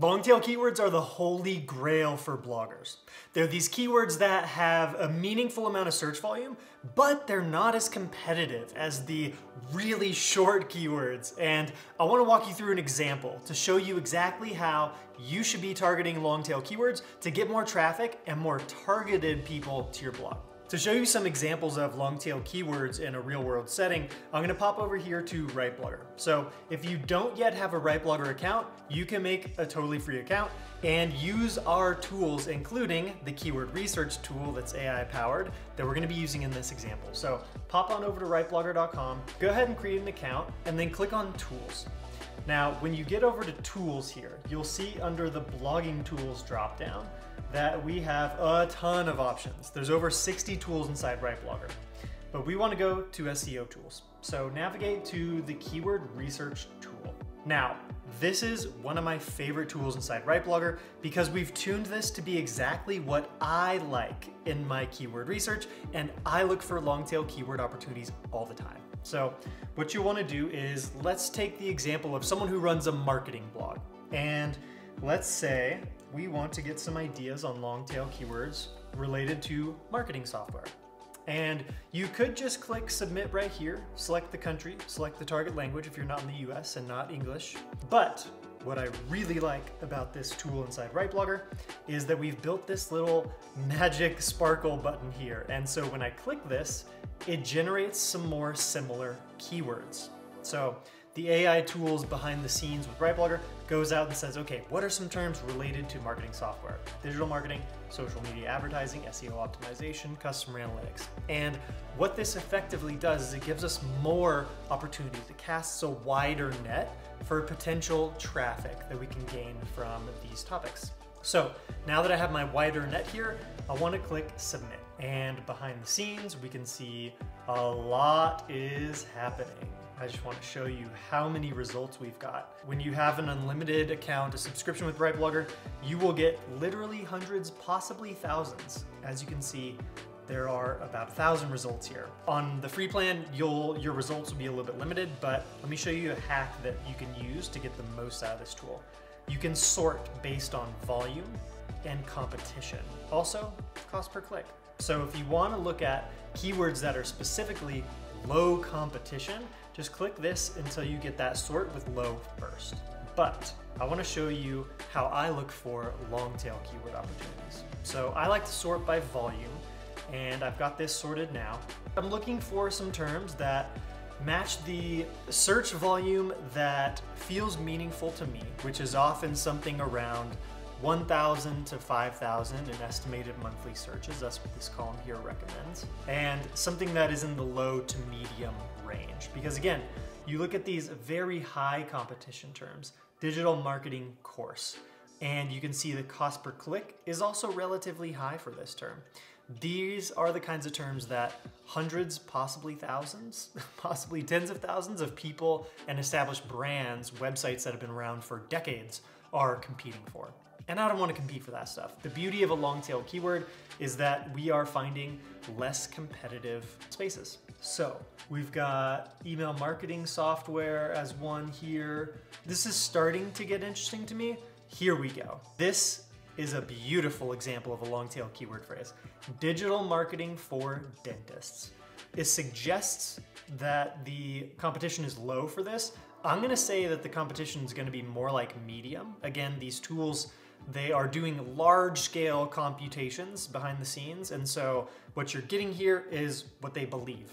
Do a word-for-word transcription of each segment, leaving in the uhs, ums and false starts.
Long tail keywords are the holy grail for bloggers. They're these keywords that have a meaningful amount of search volume, but they're not as competitive as the really short keywords. And I want to walk you through an example to show you exactly how you should be targeting long tail keywords to get more traffic and more targeted people to your blog. To show you some examples of long tail keywords in a real world setting, I'm gonna pop over here to RightBlogger. So if you don't yet have a RightBlogger account, you can make a totally free account and use our tools, including the keyword research tool that's A I powered that we're gonna be using in this example. So pop on over to rightblogger dot com, go ahead and create an account and then click on tools. Now, when you get over to tools here, you'll see under the blogging tools dropdown, that we have a ton of options. There's over sixty tools inside RightBlogger, but we want to go to S E O tools. So navigate to the keyword research tool. Now, this is one of my favorite tools inside RightBlogger because we've tuned this to be exactly what I like in my keyword research, and I look for long tail keyword opportunities all the time. So what you want to do is, let's take the example of someone who runs a marketing blog, and let's say we want to get some ideas on long tail keywords related to marketing software. And you could just click submit right here, select the country, select the target language if you're not in the U S and not English. But what I really like about this tool inside RightBlogger is that we've built this little magic sparkle button here. And so when I click this, it generates some more similar keywords. So the A I tools behind the scenes with RightBlogger goes out and says, okay, what are some terms related to marketing software? Digital marketing, social media advertising, S E O optimization, customer analytics. And what this effectively does is it gives us more opportunities. It casts a wider net for potential traffic that we can gain from these topics. So now that I have my wider net here, I want to click submit. And behind the scenes, we can see a lot is happening. I just want to show you how many results we've got. When you have an unlimited account, a subscription with RightBlogger, you will get literally hundreds, possibly thousands. As you can see, there are about a thousand results here. On the free plan, you'll, your results will be a little bit limited, but let me show you a hack that you can use to get the most out of this tool. You can sort based on volume and competition. Also, cost per click. So if you want to look at keywords that are specifically low competition, just click this until you get that sort with low first. But I want to show you how I look for long tail keyword opportunities. So I like to sort by volume, and I've got this sorted now. I'm looking for some terms that match the search volume that feels meaningful to me, which is often something around one thousand to five thousand in estimated monthly searches. That's what this column here recommends. And something that is in the low to medium range. Because again, you look at these very high competition terms, digital marketing course, and you can see the cost per click is also relatively high for this term. These are the kinds of terms that hundreds, possibly thousands, possibly tens of thousands of people and established brands, websites that have been around for decades are competing for. And I don't want to compete for that stuff. The beauty of a long tail keyword is that we are finding less competitive spaces. So we've got email marketing software as one here. This is starting to get interesting to me. Here we go. This is a beautiful example of a long tail keyword phrase. Digital marketing for dentists. It suggests that the competition is low for this. I'm gonna say that the competition is gonna be more like medium. Again, these tools, they are doing large scale computations behind the scenes. And so what you're getting here is what they believe.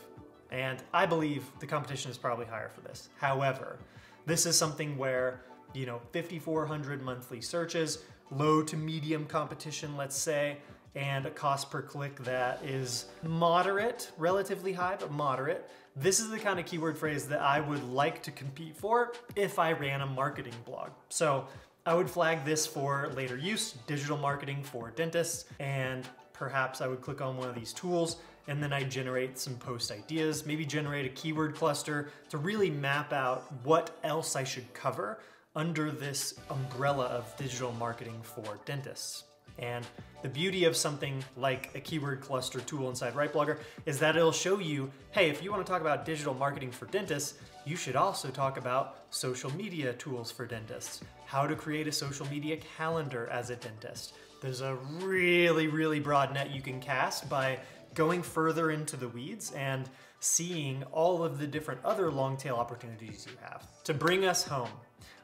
And I believe the competition is probably higher for this. However, this is something where, you know, fifty-four hundred monthly searches, low to medium competition, let's say, and a cost per click that is moderate, relatively high, but moderate. This is the kind of keyword phrase that I would like to compete for if I ran a marketing blog. So I would flag this for later use, digital marketing for dentists, and perhaps I would click on one of these tools and then I generate some post ideas, maybe generate a keyword cluster to really map out what else I should cover under this umbrella of digital marketing for dentists. And the beauty of something like a keyword cluster tool inside RightBlogger is that it'll show you, hey, if you want to talk about digital marketing for dentists, You should also talk about social media tools for dentists, how to create a social media calendar as a dentist. There's a really, really broad net you can cast by going further into the weeds and seeing all of the different other long tail opportunities you have. To bring us home,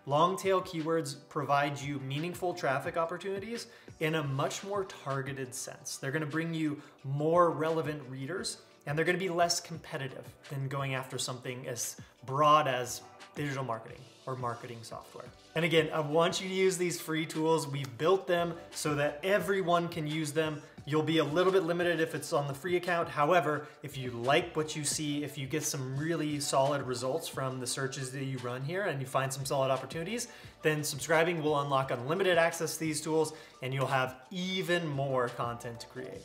long tail keywords provide you meaningful traffic opportunities in a much more targeted sense. They're gonna bring you more relevant readers, and they're gonna be less competitive than going after something as broad as digital marketing or marketing software. And again, I want you to use these free tools. We've built them so that everyone can use them. You'll be a little bit limited if it's on the free account. However, if you like what you see, if you get some really solid results from the searches that you run here and you find some solid opportunities, then subscribing will unlock unlimited access to these tools and you'll have even more content to create.